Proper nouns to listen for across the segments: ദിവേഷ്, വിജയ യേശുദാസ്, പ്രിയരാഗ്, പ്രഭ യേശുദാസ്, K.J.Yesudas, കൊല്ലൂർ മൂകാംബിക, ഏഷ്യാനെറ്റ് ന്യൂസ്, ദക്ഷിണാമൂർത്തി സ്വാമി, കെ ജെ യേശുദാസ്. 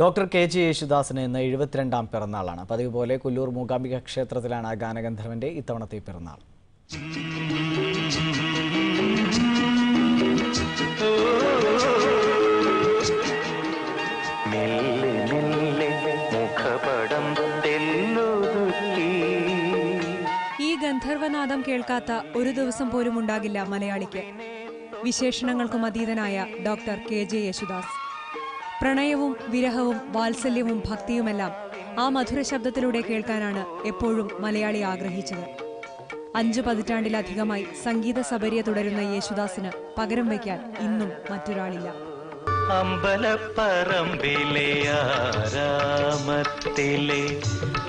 Doctor K J യേശുദാസിന് ഇന്ന് 72-ാം പിറന്നാളാണ്. പതിവ് പോലെ കൊല്ലൂർ മൂകാംബിക ക്ഷേത്രത്തിലാണ് ഗാനഗന്ധർവന്റെ ഇത്തവണത്തെ പിറന്നാൾ. ഈ ഗന്ധർവനാദം കേൾക്കാത്ത ഒരു ദിവസം പോലും ഉണ്ടാകില്ല മലയാളിക്ക്. വിശേഷണങ്ങൾക്കും അതീതനായ ഡോക്ടർ കെ ജെ യേശുദാസ് പ്രണയവും വിരഹവും വാത്സല്യവും ഭക്തിയുമെല്ലാം ആ മധുര ശബ്ദത്തിലൂടെ കേൾക്കാനാണ് എപ്പോഴും മലയാളി ആഗ്രഹിച്ചത്. 5 പതിറ്റാണ്ടിലധികമായി സംഗീത സബരിയ തുടരുന്ന യേശുദാസിന് പകരം വയ്ക്കാൻ ഇന്നും മറ്റൊരാളില്ല. അമ്പലപ്പറമ്പിലെ ആരാമത്തിലെ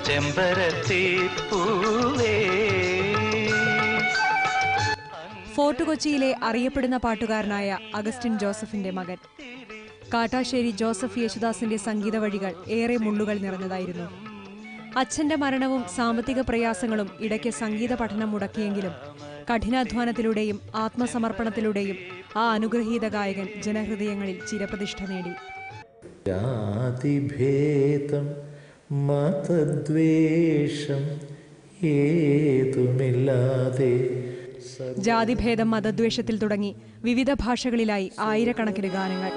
ചെമ്പരത്തി പൂവേ. ഫോർട്ട് കൊച്ചിയിലെ അറിയപ്പെടുന്ന പാട്ടുകാരനായ അഗസ്റ്റിൻ ജോസഫിന്റെ മകൻ കാട്ടാശ്ശേരി ജോസഫ് യേശുദാസിന്റെ സംഗീത വഴികൾ ഏറെ മുള്ളുകൾ നിറഞ്ഞതായിരുന്നു. അച്ഛന്റെ മരണവും സാമ്പത്തിക പ്രയാസങ്ങളും ഇടയ്ക്ക് സംഗീത പഠനം മുടക്കിയെങ്കിലും കഠിനാധ്വാനത്തിലൂടെയും ആത്മസമർപ്പണത്തിലൂടെയും ആ അനുഗ്രഹീത ഗായകൻ ജനഹൃദയങ്ങളിൽ ചിരപ്രതിഷ്ഠ നേടി. ജാതിഭേദം മതദ്വേഷം ഏതുമില്ലാതെ ജാതിഭേദം മതദ്വേഷത്തിൽ തുടങ്ങി വിവിധ ഭാഷകളിലായി ആയിരക്കണക്കിന് ഗാനങ്ങൾ.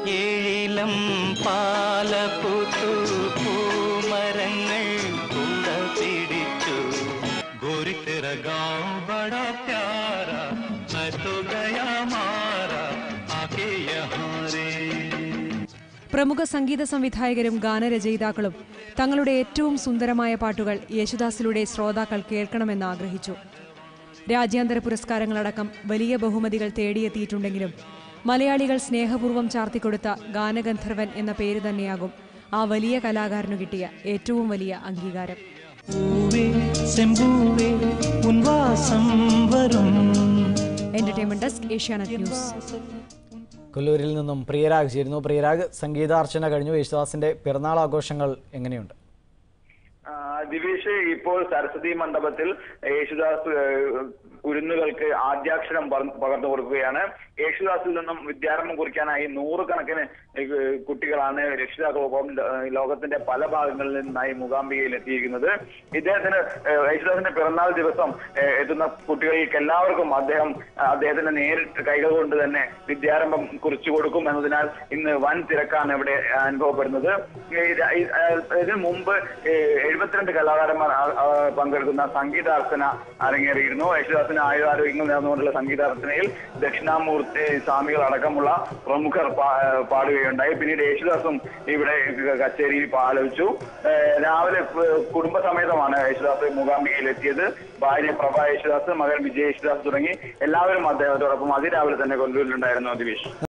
പ്രമുഖ സംഗീത സംവിധായകരും ഗാനരചയിതാക്കളും തങ്ങളുടെ ഏറ്റവും സുന്ദരമായ പാട്ടുകൾ യേശുദാസിലൂടെ ശ്രോതാക്കൾ കേൾക്കണമെന്ന് ആഗ്രഹിച്ചു. രാജ്യാന്തര പുരസ്കാരങ്ങളടക്കം വലിയ ബഹുമതികൾ തേടിയെത്തിയിട്ടുണ്ടെങ്കിലും മലയാളികൾ സ്നേഹപൂർവ്വം ചാർത്തിക്കൊടുത്ത ഗാനഗന്ധർവൻ എന്ന പേര് തന്നെയാകും ആ വലിയ കലാകാരനു കിട്ടിയ ഏറ്റവും വലിയ അംഗീകാരം. Entertainment desk, ഏഷ്യാനെറ്റ് ന്യൂസ്. കൊല്ലൂരിൽ നിന്നും പ്രിയരാഗ് ചേരുന്നു. പ്രിയരാഗ്, സംഗീതാർച്ചന കഴിഞ്ഞു. യേശുദാസിന്റെ പിറന്നാൾ ആഘോഷങ്ങൾ എങ്ങനെയുണ്ട്? ദിവേഷ്, ഇപ്പോൾ സരസ്വതി മണ്ഡപത്തിൽ യേശുദാസ് കുരുന്നുകൾക്ക് ആദ്യാക്ഷരം പകർന്നു കൊടുക്കുകയാണ്. യേശുദാസിൽ നിന്നും വിദ്യാരംഭം കുറിക്കാനായി 100 കണക്കിന് കുട്ടികളാണ് രക്ഷിതാക്കളൊപ്പം ലോകത്തിന്റെ പല ഭാഗങ്ങളിൽ നിന്നായി മൂകാംബികയിൽ എത്തിയിരിക്കുന്നത്. ഇദ്ദേഹത്തിന് യേശുദാസിന്റെ പിറന്നാൾ ദിവസം എത്തുന്ന കുട്ടികൾക്ക് എല്ലാവർക്കും അദ്ദേഹം അദ്ദേഹത്തിന്റെ നേരിട്ട് കൈകൾ കൊണ്ട് തന്നെ വിദ്യാരംഭം കുറിച്ചു കൊടുക്കും എന്നതിനാൽ ഇന്ന് വൻ തിരക്കാണ് ഇവിടെ അനുഭവപ്പെടുന്നത്. ഇതിനു മുമ്പ് 72 കലാകാരന്മാർ പങ്കെടുക്കുന്ന സംഗീതാർച്ചന അരങ്ങേറിയിരുന്നു. യേശുദാസിന് ആയുരാരോഗ്യങ്ങൾ നേർന്നുകൊണ്ടുള്ള സംഗീതാർച്ചനയിൽ ദക്ഷിണാമൂർത്തി സ്വാമികൾ അടക്കമുള്ള പ്രമുഖർ പാടുകയുണ്ടായി. പിന്നീട് യേശുദാസും ഇവിടെ കച്ചേരിയിൽ ആലപിച്ചു. രാവിലെ കുടുംബസമേതമാണ് യേശുദാസ് മൂകാംബികയിൽ എത്തിയത്. ഭാര്യ പ്രഭ യേശുദാസ്, മകൻ വിജയ യേശുദാസ് തുടങ്ങി എല്ലാവരും അദ്ദേഹത്തോടൊപ്പം അതിരാവിലെ തന്നെ കൊല്ലൂരിലുണ്ടായിരുന്നു. ദിവേഷ്.